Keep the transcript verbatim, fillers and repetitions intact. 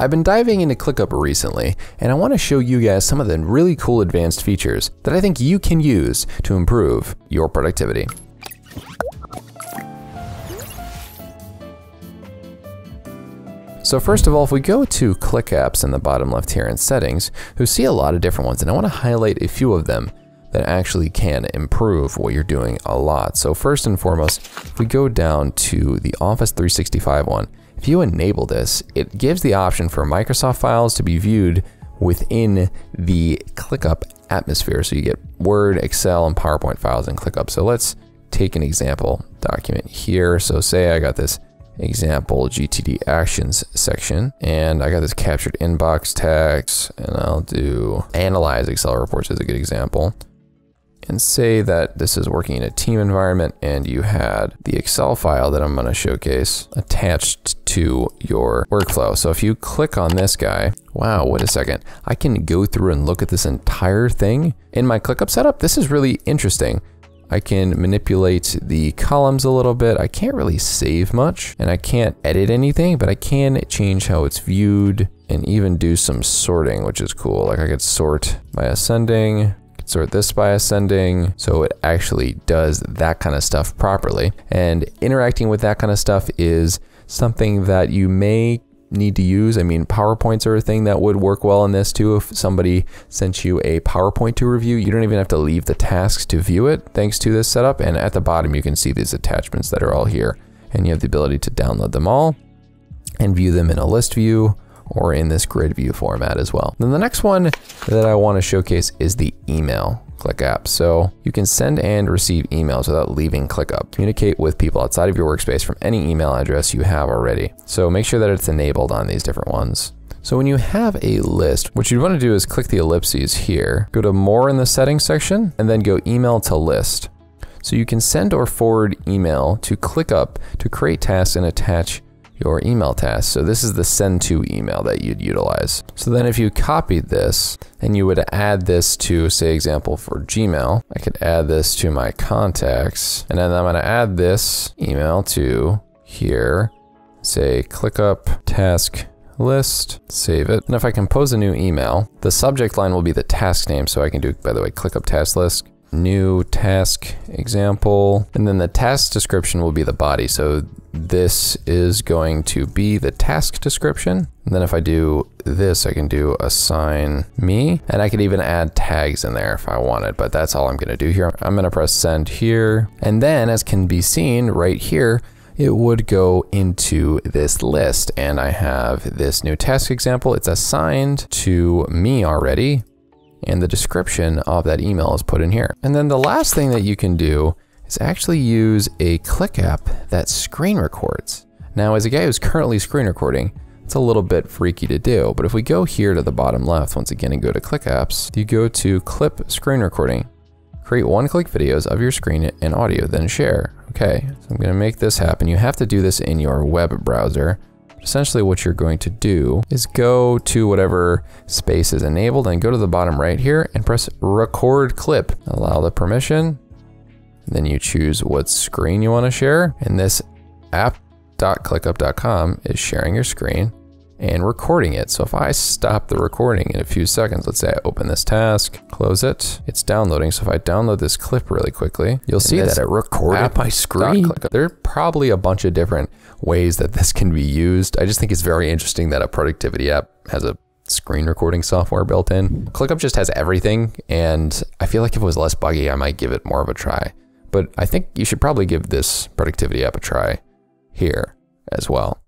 I've been diving into ClickUp recently, and I want to show you guys some of the really cool advanced features that I think you can use to improve your productivity. So first of all, if we go to ClickApps in the bottom left here in settings, we see a lot of different ones, and I want to highlight a few of them that actually can improve what you're doing a lot. So first and foremost, if we go down to the Office three sixty-five one, if you enable this, it gives the option for Microsoft files to be viewed within the ClickUp atmosphere. So you get Word, Excel, and PowerPoint files in ClickUp. So let's take an example document here. So say I got this example G T D actions section, and I got this captured inbox text, and I'll do analyze Excel reports as a good example, and say that this is working in a team environment, and you had the Excel file that I'm going to showcase attached to your workflow. So if you click on this guy, wow, wait a second, I can go through and look at this entire thing in my ClickUp setup. This is really interesting. I can manipulate the columns a little bit. I can't really save much, and I can't edit anything, but I can change how it's viewed and even do some sorting, which is cool. Like I could sort by ascending, could sort this by ascending. So it actually does that kind of stuff properly. And interacting with that kind of stuff is something that you may need to use. I mean, PowerPoints are a thing that would work well in this too. If somebody sent you a PowerPoint to review, you don't even have to leave the tasks to view it thanks to this setup. And at the bottom, you can see these attachments that are all here, and you have the ability to download them all and view them in a list view or in this grid view format as well. Then the next one that I want to showcase is the email ClickApp. So you can send and receive emails without leaving ClickUp. Communicate with people outside of your workspace from any email address you have already. So make sure that it's enabled on these different ones. So when you have a list, what you want to do is click the ellipses here, go to more in the settings section, and then go email to list. So you can send or forward email to ClickUp to create tasks and attach your email task. So this is the send to email that you'd utilize. So then if you copied this and you would add this to, say, example for Gmail, I could add this to my contacts, and then I'm gonna add this email to here, say ClickUp task list, save it. And if I compose a new email, the subject line will be the task name. So I can do, by the way, ClickUp task list, new task example, and then the task description will be the body. So this is going to be the task description. And then if I do this, I can do assign me, and I could even add tags in there if I wanted, but that's all I'm gonna do here. I'm gonna press send here. And then as can be seen right here, it would go into this list, and I have this new task example. It's assigned to me already, and the description of that email is put in here. And then the last thing that you can do is actually use a ClickApp that screen records. Now, as a guy who's currently screen recording, it's a little bit freaky to do, but if we go here to the bottom left, once again, and go to ClickApps, you go to Clip Screen Recording, create one-click videos of your screen and audio, then share. Okay, so I'm gonna make this happen. You have to do this in your web browser. Essentially what you're going to do is go to whatever space is enabled and go to the bottom right here and press record clip, allow the permission. Then you choose what screen you want to share. And this app dot clickup dot com is sharing your screen and recording it. So if I stop the recording in a few seconds, let's say I open this task, close it, it's downloading. So if I download this clip really quickly, you'll see that it recorded my screen. There are probably a bunch of different ways that this can be used. I just think it's very interesting that a productivity app has a screen recording software built in. ClickUp just has everything, and I feel like if it was less buggy, I might give it more of a try. But I think you should probably give this productivity app a try here as well.